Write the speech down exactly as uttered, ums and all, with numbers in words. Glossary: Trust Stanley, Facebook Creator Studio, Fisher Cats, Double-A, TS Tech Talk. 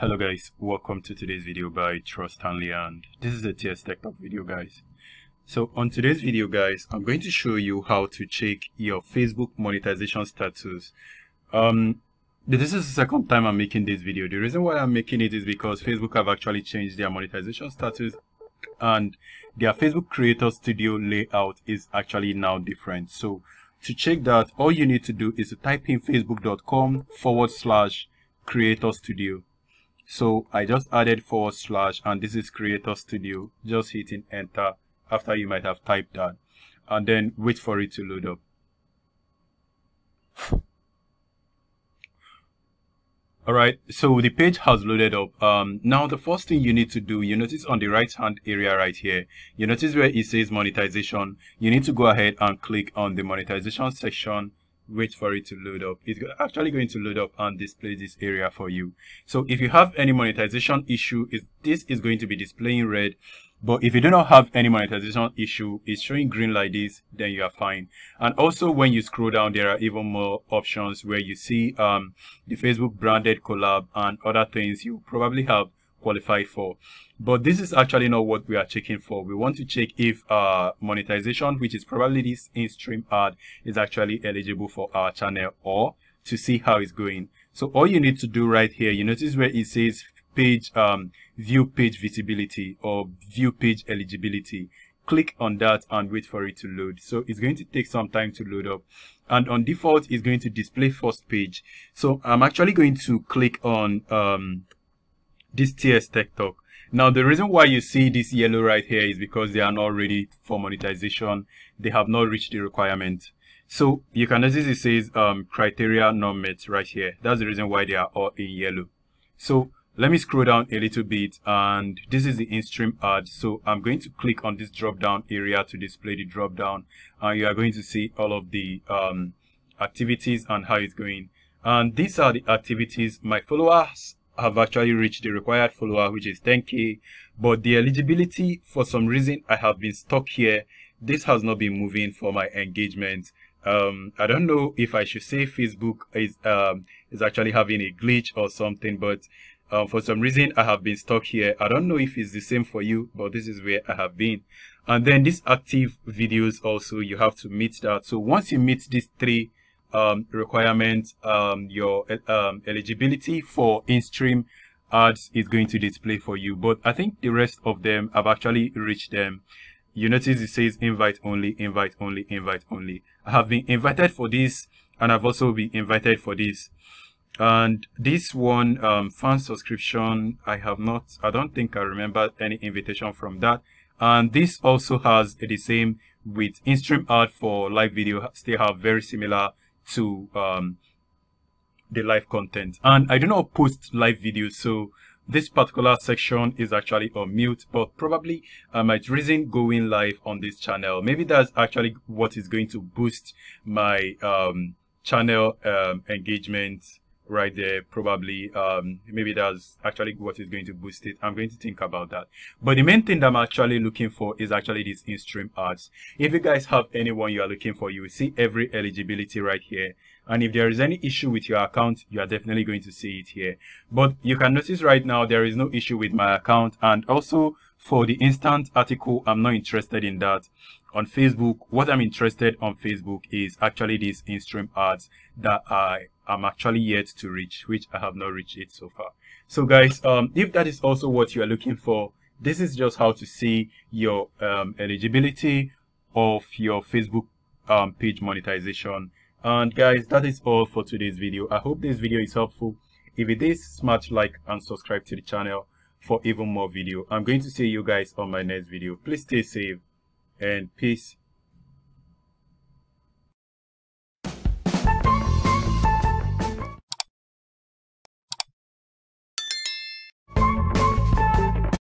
Hello guys, welcome to today's video by Trust Stanley, and this is the T S Tech Talk video guys. So on today's video guys, I'm going to show you how to check your Facebook monetization status. Um, this is the second time I'm making this video. The reason why I'm making it is because Facebook have actually changed their monetization status, and their Facebook Creator Studio layout is actually now different. So to check that, all you need to do is to type in facebook.com forward slash Creator Studio. So I just added forward slash, and this is Creator Studio. Just hitting enter after you might have typed that, and then wait for it to load up. All right, so the page has loaded up. Um, now the first thing you need to do, you notice on the right hand area right here, you notice where it says monetization. You need to go ahead and click on the monetization section. Wait for it to load up. It's actually going to load up and display this area for you. So if you have any monetization issue, is this is going to be displaying red, but if you do not have any monetization issue, it's showing green like this, then you are fine. And also when you scroll down, there are even more options where you see um the Facebook branded collab and other things you probably have qualified for. But this is actually not what we are checking for. We want to check if uh monetization, which is probably this in stream ad, is actually eligible for our channel, or to see how it's going. So all you need to do right here, you notice where it says page um view page visibility or view page eligibility. Click on that and wait for it to load. So it's going to take some time to load up, and on default it's going to display first page. So I'm actually going to click on um this T S Tech Talk. Now the reason why you see this yellow right here is because they are not ready for monetization. They have not reached the requirement. So you can notice it says um, criteria not met right here. That's the reason why they are all in yellow. So let me scroll down a little bit, and this is the in-stream ad. So I'm going to click on this drop down area to display the drop down, and you are going to see all of the um, activities and how it's going. And these are the activities. My followers have actually reached the required follower, which is ten K, but the eligibility, for some reason I have been stuck here. This has not been moving for my engagement. um I don't know if I should say Facebook is um is actually having a glitch or something, but um, for some reason I have been stuck here. I don't know if it's the same for you, but this is where I have been. And then these active videos also, you have to meet that. So once you meet these three um requirements, um your um eligibility for in-stream ads is going to display for you. But I think the rest of them, I've actually reached them. You notice it says invite only, invite only, invite only. I have been invited for this, and I've also been invited for this. And this one, um fan subscription, I have not, I don't think I remember any invitation from that. And this also has the same with in-stream ad for live video. They have very similar to um the live content, and I do not post live videos, so this particular section is actually on mute. But probably I might reason going live on this channel. Maybe that's actually what is going to boost my um channel um engagement right there. Probably um maybe that's actually what is going to boost it. I'm going to think about that. But the main thing that I'm actually looking for is actually this in-stream ads. If you guys have anyone you are looking for, you will see every eligibility right here, and if there is any issue with your account, you are definitely going to see it here. But you can notice right now there is no issue with my account. And also for the instant article, I'm not interested in that on Facebook. What I'm interested on Facebook is actually these in-stream ads that I am actually yet to reach, which I have not reached it so far. So guys, um if that is also what you are looking for, this is just how to see your um eligibility of your Facebook um page monetization. And guys, that is all for today's video. I hope this video is helpful. If it is, smash like and subscribe to the channel for even more video. I'm going to see you guys on my next video. Please stay safe and peace.